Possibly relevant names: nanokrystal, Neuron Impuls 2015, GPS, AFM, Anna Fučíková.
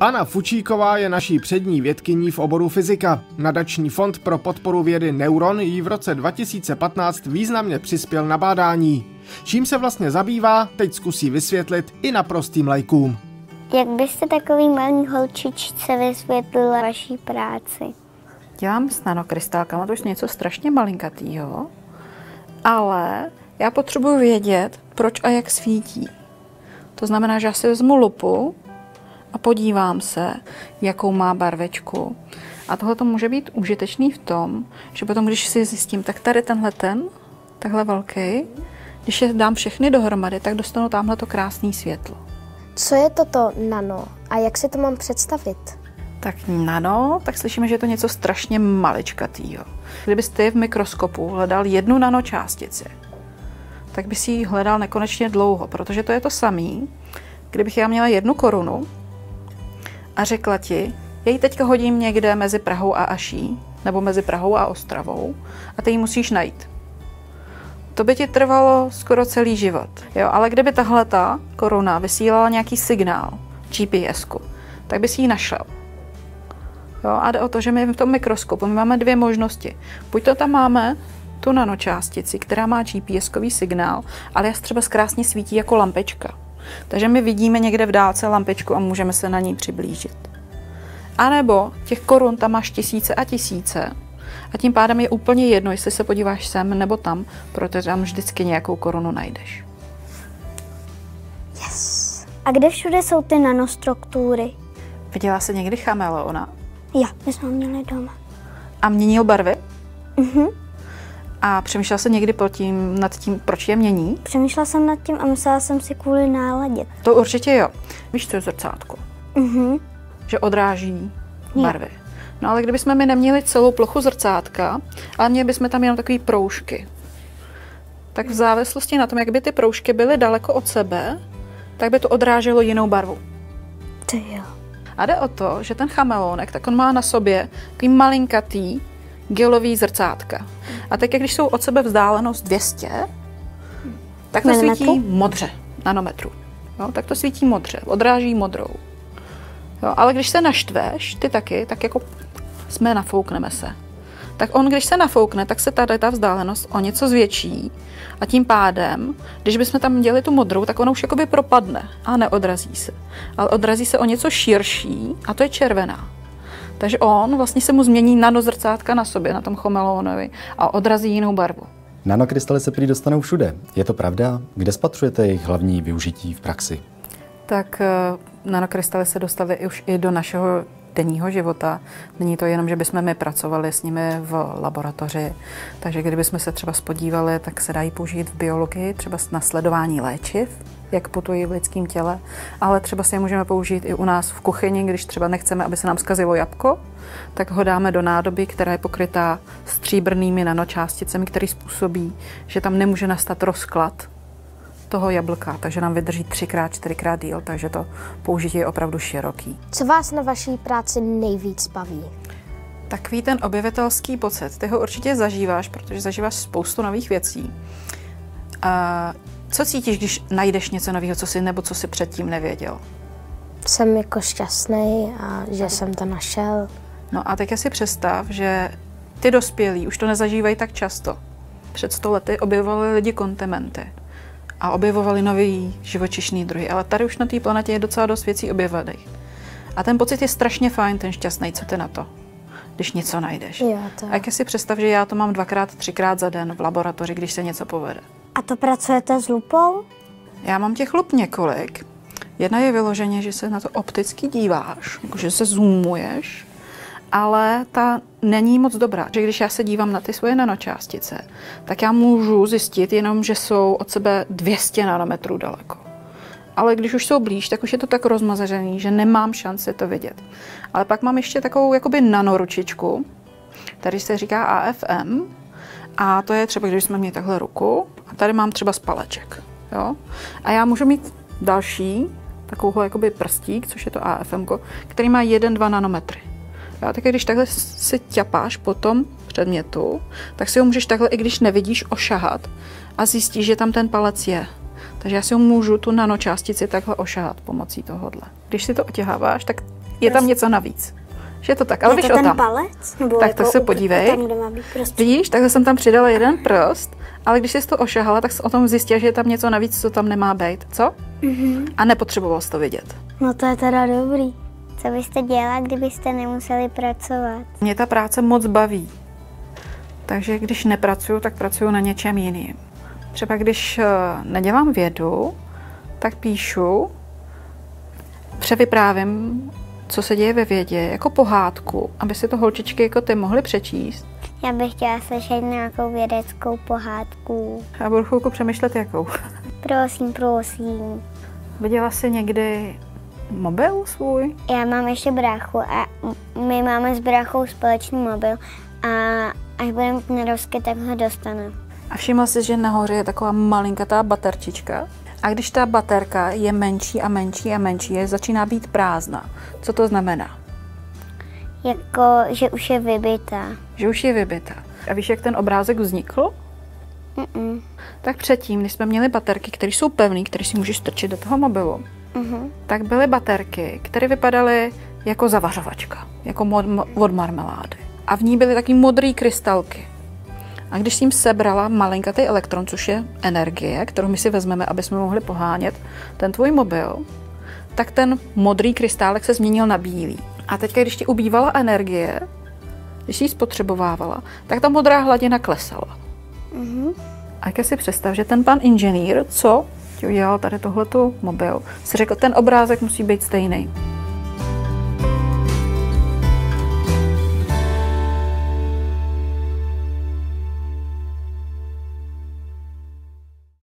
Anna Fučíková je naší přední vědkyní v oboru fyzika. Nadační fond pro podporu vědy Neuron jí v roce 2015 významně přispěl na bádání. Čím se vlastně zabývá, teď zkusí vysvětlit i naprostým lajkům. Jak byste takový malý holčičce vysvětlila vaší práci? Dělám s nanokrystalkama, to už něco strašně malinkatýho, ale já potřebuji vědět, proč a jak svítí. To znamená, že já si vezmu lupu a podívám se, jakou má barvečku. A tohle to může být užitečný v tom, že potom, když si zjistím, tak tady tenhle, takhle velký, když je dám všechny dohromady, tak dostanu tamhleto krásné světlo. Co je toto nano a jak si to mám představit? Tak nano, tak slyšíme, že je to něco strašně maličkatýho. Kdybyste v mikroskopu hledal jednu nanočástici, tak by si ji hledal nekonečně dlouho, protože to je to samý, kdybych já měla 1 korunu a řekla ti, já ji teďka hodím někde mezi Prahou a Aší, nebo mezi Prahou a Ostravou, a ty ji musíš najít. To by ti trvalo skoro celý život. Jo, ale kdyby tahleta koruna vysílala nějaký signál GPS-ku, tak bys ji našel. Jo, a jde o to, že my v tom mikroskopu máme 2 možnosti. Buď to tam máme tu nanočástici, která má GPS-kový signál, ale třeba krásně svítí jako lampečka. Takže my vidíme někde v dálce lampečku a můžeme se na ní přiblížit. A nebo těch korun tam máš tisíce a tisíce a tím pádem je úplně jedno, jestli se podíváš sem nebo tam, protože tam vždycky nějakou korunu najdeš. Yes. A kde všude jsou ty nanostruktury? Viděla jsi někdy chameleona? Já, my jsme ho měli doma. A měnil barvy? Mhm. A přemýšlela jsem někdy nad tím, proč je mění? Přemýšlela jsem nad tím a myslela jsem si kvůli náladě. To určitě jo. Víš, co je zrcátko? Mhm. Že odráží barvy. No ale kdybychom my neměli celou plochu zrcátka, ale měli bychom tam jenom takové proužky, tak v závislosti na tom, jak by ty proužky byly daleko od sebe, tak by to odráželo jinou barvu. To jo. A jde o to, že ten chameleonek, tak on má na sobě takový malinkatý gelový zrcátka. A teď, když jsou od sebe vzdálenost 200, tak to svítí modře, nanometru. Jo, tak to svítí modře, odráží modrou. Jo, ale když se naštveš, ty taky, tak jako nafoukneme se. Tak on, když se nafoukne, tak se tady ta vzdálenost o něco zvětší a tím pádem, když bychom tam dělali tu modrou, tak ona už jakoby propadne a neodrazí se. Ale odrazí se o něco širší a to je červená. Takže on vlastně se mu změní nanozrcátka na sobě, na tom chameleonovi a odrazí jinou barvu. Nanokrystaly se prý dostanou všude. Je to pravda? Kde spatřujete jejich hlavní využití v praxi? Tak nanokrystaly se dostaly už i do našeho denního života. Není to jenom, že bychom my pracovali s nimi v laboratoři, takže kdybychom se třeba spodívali, tak se dají použít v biologii, třeba na sledování léčiv, jak putují v lidském těle, ale třeba si je můžeme použít i u nás v kuchyni, když třeba nechceme, aby se nám zkazilo jablko, tak ho dáme do nádoby, která je pokrytá stříbrnými nanočásticemi, které způsobí, že tam nemůže nastat rozklad toho jablka, takže nám vydrží 3×, 4× díl, takže to použití je opravdu široký. Co vás na vaší práci nejvíc baví? Takový ten objevitelský pocit, ty ho určitě zažíváš, protože zažíváš spoustu nových věcí. A co cítíš, když najdeš něco nového, co si předtím nevěděl? Jsem jako šťastný a že jsem to našel. No a teď si představ, že ty dospělí už to nezažívají tak často. Před 100 lety objevovali lidi kontinenty a objevovali nový živočišný druhy, ale tady už na té planetě je docela dost věcí objevených. A ten pocit je strašně fajn, ten šťastný, co ty na to, když něco najdeš. Jo, to... A jak si představ, že já to mám 2×, 3× za den v laboratoři, když se něco povede. A to pracujete s lupou? Já mám těch lup několik. Jedna je vyloženě, že se na to opticky díváš, že se zoomuješ, ale ta není moc dobrá. Že když já se dívám na ty svoje nanočástice, tak já můžu zjistit jenom, že jsou od sebe 200 nanometrů daleko. Ale když už jsou blíž, tak už je to tak rozmazařený, že nemám šanci to vidět. Ale pak mám ještě takovou jakoby nanoručičku, tady se říká AFM, a to je třeba, když jsme měli takhle ruku, a tady mám třeba spaleček. Jo? A já můžu mít další, takovouhle jakoby prstík, což je to AFM-ko, který má 1–2 nanometry. Jo? Tak když takhle si ťapáš po tom předmětu, tak si ho můžeš takhle, i když nevidíš, ošahat a zjistíš, že tam ten palec je. Takže já si ho můžu tu nanočástici takhle ošahat pomocí tohohle. Když si to otěháváš, tak je tam něco navíc. Že je to tak, ale víš o tam. Palec? Nebo tak, jako tak se podívej. Tam, vidíš, takhle jsem tam přidala jeden prst, ale když jsi to ošahala, tak jsi o tom zjistila, že je tam něco navíc, co tam nemá být, co? A nepotřeboval jsi to vědět. No to je teda dobrý. Co byste dělala, kdybyste nemuseli pracovat? Mě ta práce moc baví. Takže když nepracuju, tak pracuju na něčem jiným. Třeba když nedělám vědu, tak píšu, převyprávím, co se děje ve vědě, jako pohádku, aby si to holčičky jako ty mohly přečíst. Já bych chtěla slyšet nějakou vědeckou pohádku. A budu chvilku přemýšlet, jakou. Prosím, prosím. Viděla jsi někdy mobil svůj? Já mám ještě bráchu a my máme s bráchou společný mobil a až budeme mít nerozky, tak ho dostanu. A všimla jsi, že nahoře je taková malinkatá baterčička? A když ta baterka je menší a menší a menší, začíná být prázdná. Co to znamená? Jako, že už je vybitá. Že už je vybitá. A víš, jak ten obrázek vznikl? Tak předtím, když jsme měli baterky, které jsou pevné, které si můžeš strčit do toho mobilu, tak byly baterky, které vypadaly jako zavařovačka, jako od marmelády. A v ní byly taky modré krystalky. A když jsem sebrala malinkatý elektron, což je energie, kterou my si vezmeme, aby jsme mohli pohánět ten tvůj mobil, tak ten modrý krystálek se změnil na bílý. A teď, když ti ubývala energie, když ji spotřebovávala, tak ta modrá hladina klesala. A když si představ, že ten pan inženýr, co ti udělal tady tohleto mobil, si řekl, ten obrázek musí být stejný.